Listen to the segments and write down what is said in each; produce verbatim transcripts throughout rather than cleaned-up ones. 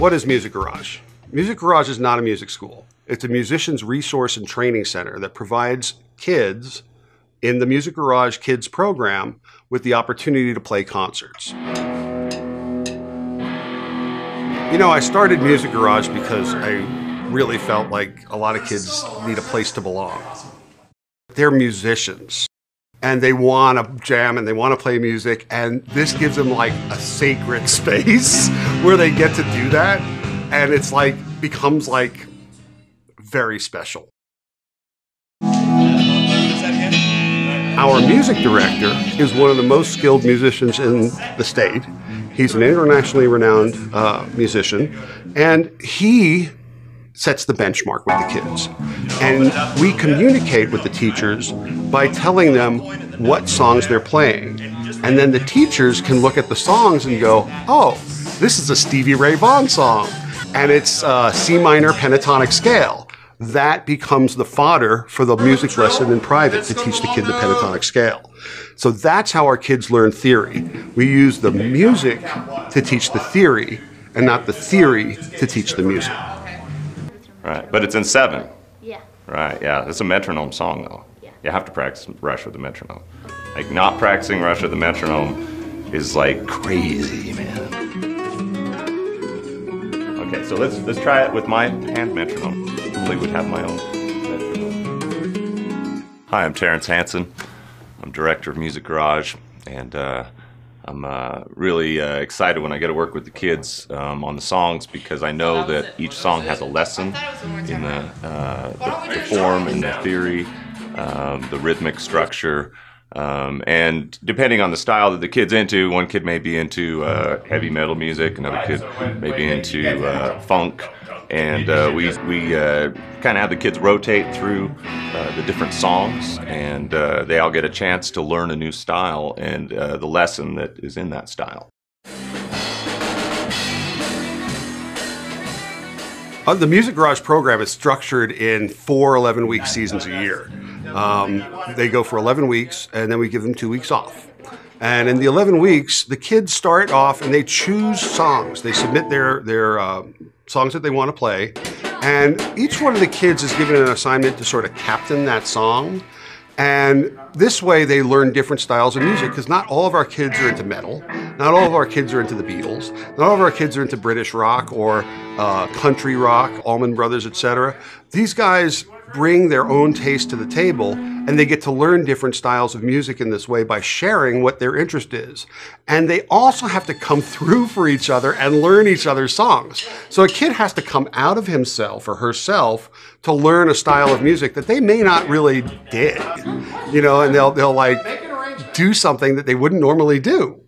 What is Music Garage? Music Garage is not a music school. It's a musician's resource and training center that provides kids in the Music Garage Kids program with the opportunity to play concerts. You know, I started Music Garage because I really felt like a lot of kids need a place to belong. They're musicians and they want to jam and they want to play music, and this gives them like a sacred space where they get to do that, and it's like becomes like very special. Our music director is one of the most skilled musicians in the state. He's an internationally renowned uh, musician, and he sets the benchmark with the kids. And we communicate with the teachers by telling them what songs they're playing. And then the teachers can look at the songs and go, oh, this is a Stevie Ray Vaughan song, and it's a C minor pentatonic scale. That becomes the fodder for the music lesson in private to teach the kid the pentatonic scale. So that's how our kids learn theory. We use the music to teach the theory and not the theory to teach the music. Right, but it's in seven. Yeah. Right, yeah, it's a metronome song though. Yeah. You have to practice Rush with the metronome. Like, not practicing Rush with the metronome is like crazy, man. Okay, so let's, let's try it with my hand metronome. I would have my own metronome. Hi, I'm Terence Hansen. I'm director of Music Garage, and uh, I'm uh, really uh, excited when I get to work with the kids um, on the songs, because I know that each song has a lesson in the, uh, the, the form and the theory, um, the rhythmic structure, um, and depending on the style that the kid's into, one kid may be into uh, heavy metal music, another kid may be into uh, funk, and uh, we, we uh, kind of have the kids rotate through uh, the different songs, and uh, they all get a chance to learn a new style and uh, the lesson that is in that style. Uh, the Music Garage program is structured in four eleven-week seasons a year. Um, they go for eleven weeks, and then we give them two weeks off. And in the eleven weeks, the kids start off and they choose songs. They submit their, their uh, songs that they want to play. And each one of the kids is given an assignment to sort of captain that song. And this way they learn different styles of music, because not all of our kids are into metal. Not all of our kids are into the Beatles. Not all of our kids are into British rock or uh, country rock, Allman Brothers, et cetera. These guys bring their own taste to the table, and they get to learn different styles of music in this way by sharing what their interest is. And they also have to come through for each other and learn each other's songs. So a kid has to come out of himself or herself to learn a style of music that they may not really dig, you know, and they'll, they'll like do something that they wouldn't normally do.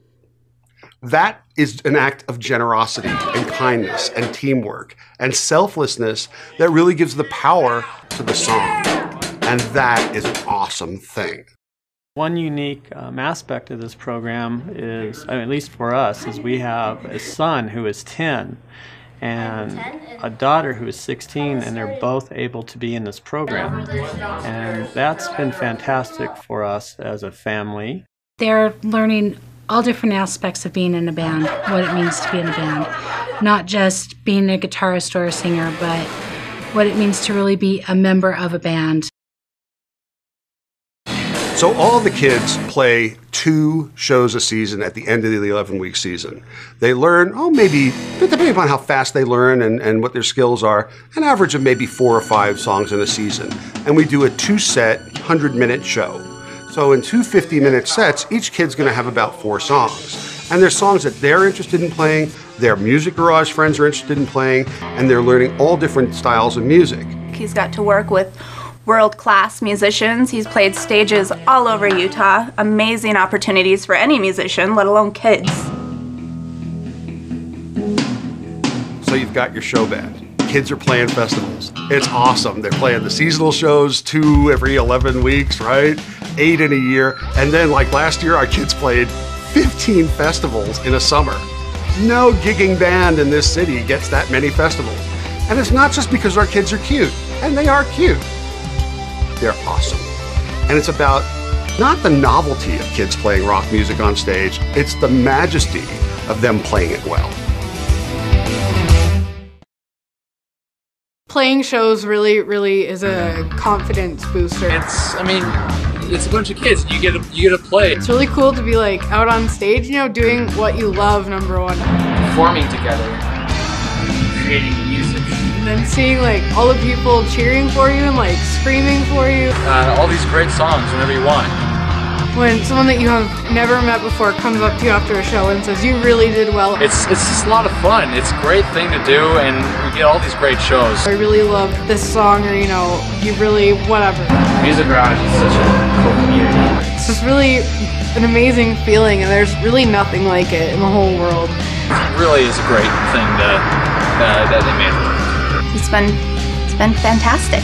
That is an act of generosity and kindness and teamwork and selflessness that really gives the power to the song. And that is an awesome thing. One unique um, aspect of this program is, I mean, at least for us, is we have a son who is ten and a daughter who is sixteen, and they're both able to be in this program. And that's been fantastic for us as a family. They're learning all different aspects of being in a band, what it means to be in a band. Not just being a guitarist or a singer, but what it means to really be a member of a band. So all the kids play two shows a season at the end of the eleven-week season. They learn, oh, maybe, depending upon how fast they learn and, and what their skills are, an average of maybe four or five songs in a season. And we do a two-set, hundred-minute show. So in two fifty-minute sets, each kid's gonna have about four songs. And there's songs that they're interested in playing, their Music Garage friends are interested in playing, and they're learning all different styles of music. He's got to work with world-class musicians. He's played stages all over Utah. Amazing opportunities for any musician, let alone kids. So you've got your show band. Kids are playing festivals. It's awesome. They're playing the seasonal shows, two every eleven weeks, right? Eight in a year. And then like last year, our kids played fifteen festivals in a summer. No gigging band in this city gets that many festivals. And it's not just because our kids are cute, and they are cute. They're awesome. And it's about not the novelty of kids playing rock music on stage, it's the majesty of them playing it well. playing shows really, really is a confidence booster. It's, I mean, it's a bunch of kids. You get to, you get to play. It's really cool to be like out on stage, you know, doing what you love, number one. Performing together, creating music. And then seeing like all the people cheering for you and like screaming for you. Uh, all these great songs whenever you want. When someone that you have never met before comes up to you after a show and says, you really did well. It's it's just a lot of fun. It's a great thing to do, and we get all these great shows. I really love this song, or, you know, you really, whatever. Music Garage is such a cool community. It's just really an amazing feeling, and there's really nothing like it in the whole world. It really is a great thing that, uh, that they made. It's been, it's been fantastic.